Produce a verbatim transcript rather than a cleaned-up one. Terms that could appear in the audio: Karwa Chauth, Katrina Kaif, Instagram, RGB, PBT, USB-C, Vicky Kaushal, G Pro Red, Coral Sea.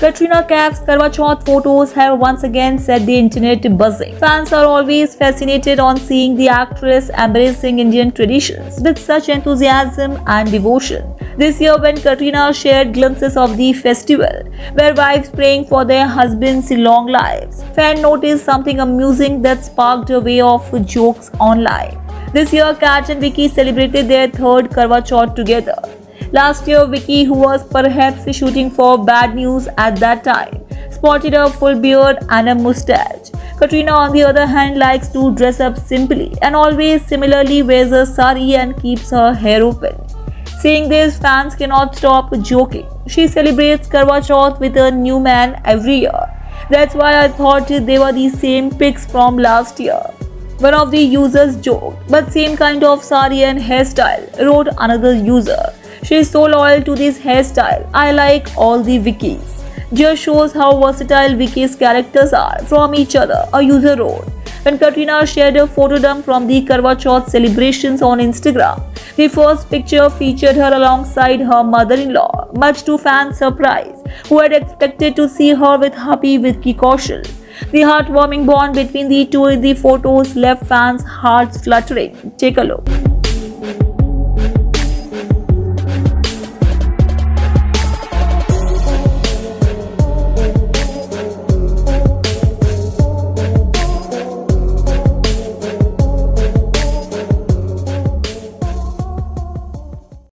Katrina Kaif's Karwa Chauth photos have once again set the internet buzzing. Fans are always fascinated on seeing the actress embracing Indian traditions with such enthusiasm and devotion. This year, when Katrina shared glimpses of the festival, where wives praying for their husbands' long lives, fans noticed something amusing that sparked a wave of jokes online. This year, Kat and Vicky celebrated their third Karwa Chauth together. Last year, Vicky, who was perhaps shooting for Bad News at that time, sported a full beard and a mustache. Katrina, on the other hand, likes to dress up simply and always similarly wears a sari and keeps her hair open. Seeing this, fans cannot stop joking. She celebrates Karwa Chauth with a new man every year. That's why I thought they were the same pics from last year. One of the users joked, but same kind of sari and hairstyle, wrote another user. She is so loyal to this hairstyle. I like all the Vickies. Just shows how versatile Vicky's characters are from each other, a user wrote. When Katrina shared a photo dump from the Karwa Chauth celebrations on Instagram, the first picture featured her alongside her mother-in-law, much to fans' surprise, who had expected to see her with happy Vicky Kaushal. The heartwarming bond between the two in the photos left fans' hearts fluttering. Take a look.